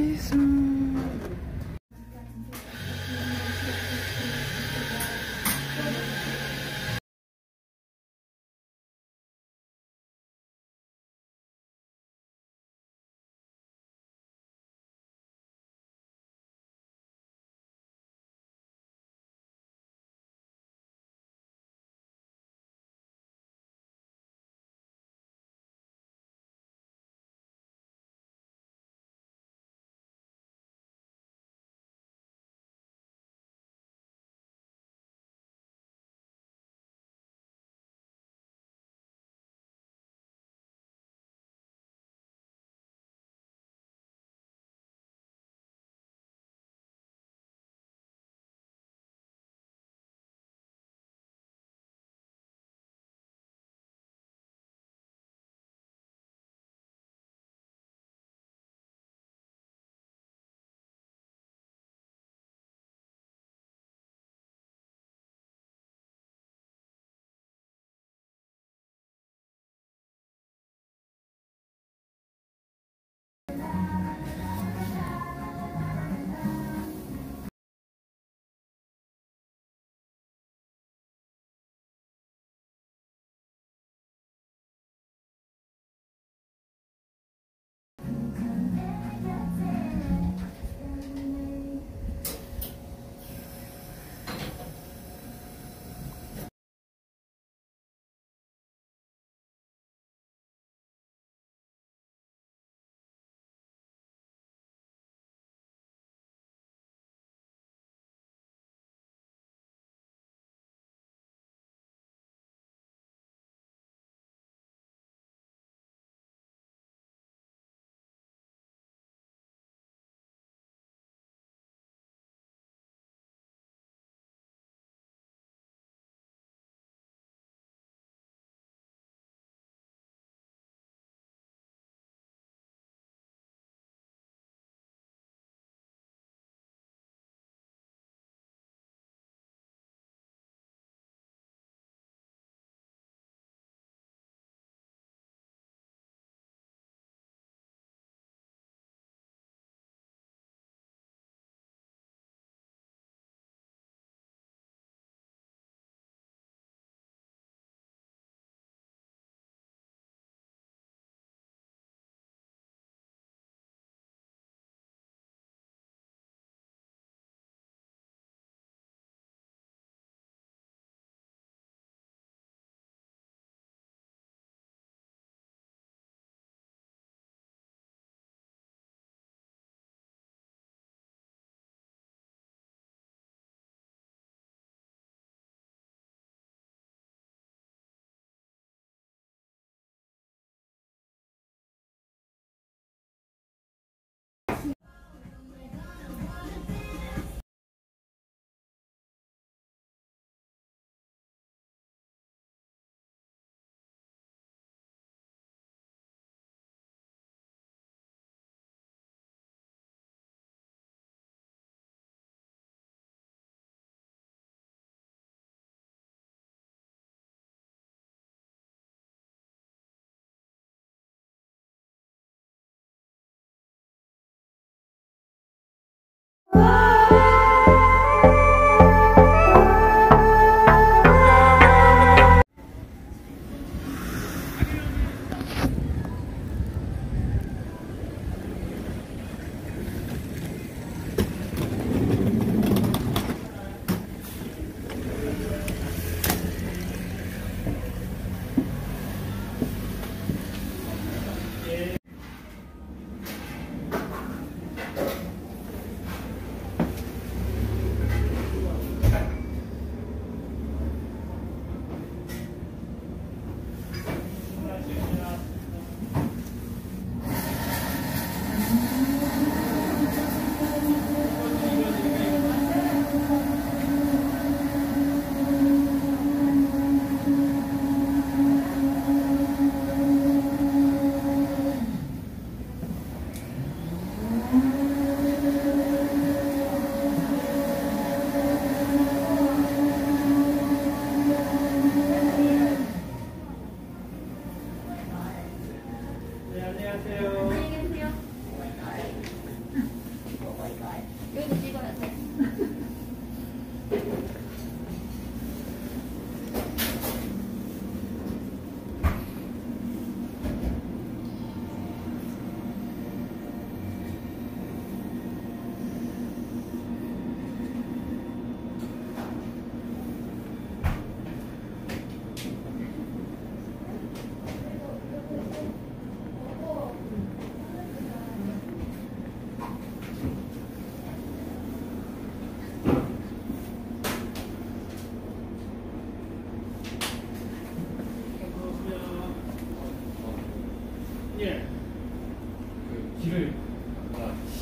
세상.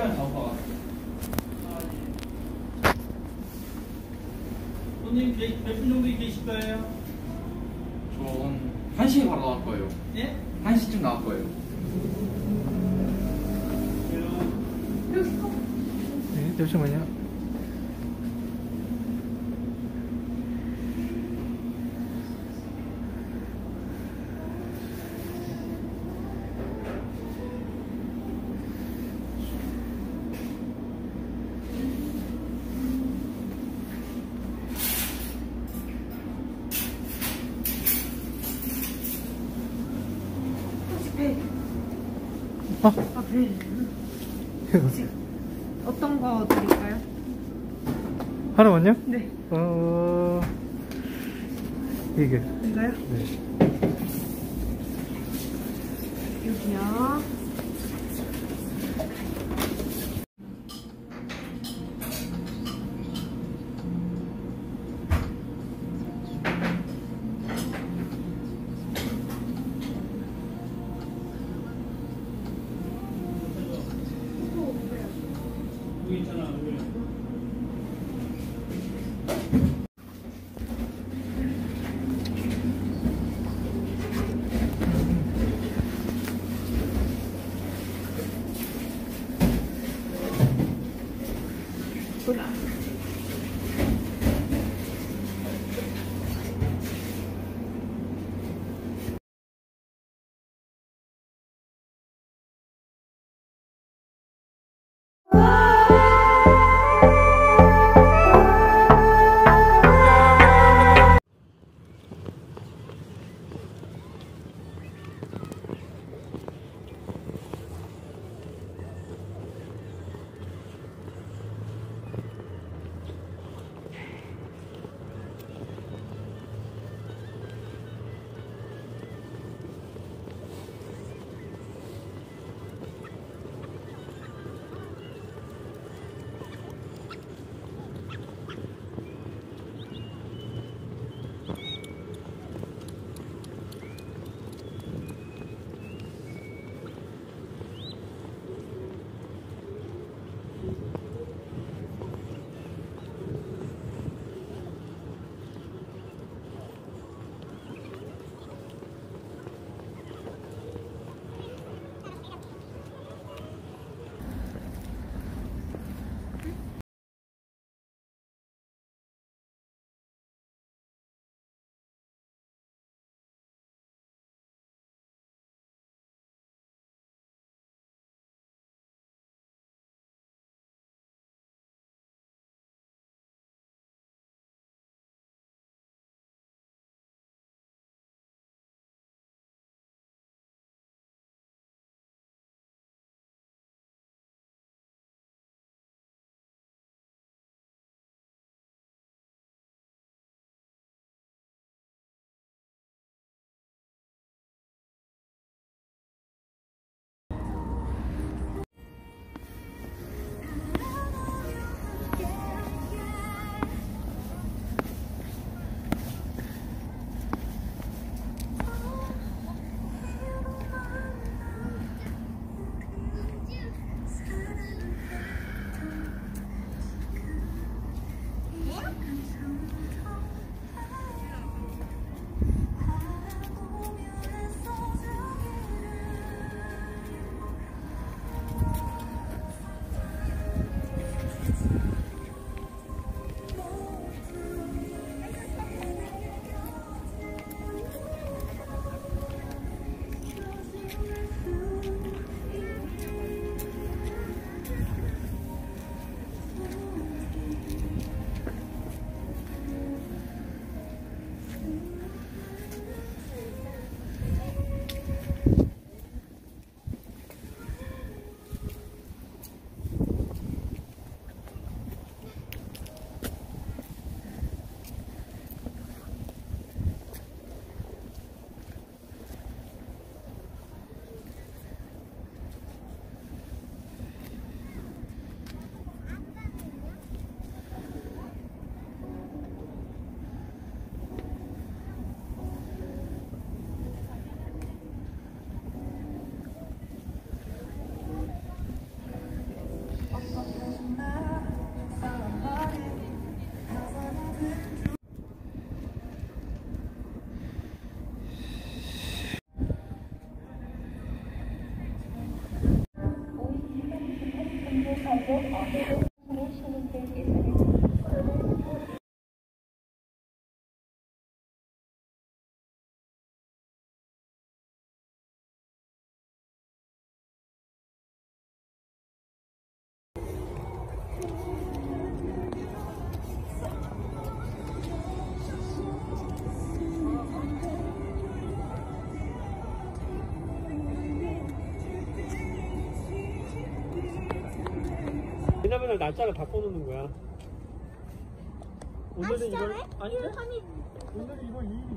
시간을 다 못 봐가지고. 손님 몇 분 정도 계실 거예요? 저 1시에 바로 나올 거예요. 예? 1시쯤 나올 거예요. 네, 잠시만요. 아, 그래요? 어떤 거 드릴까요? 하나만요? 네. 이게. 이거요? 네. 여기요. 왜냐면 날짜를 바꿔놓는 거야. 오늘은 이거 아닌데? 오늘은 이거 2일이잖아.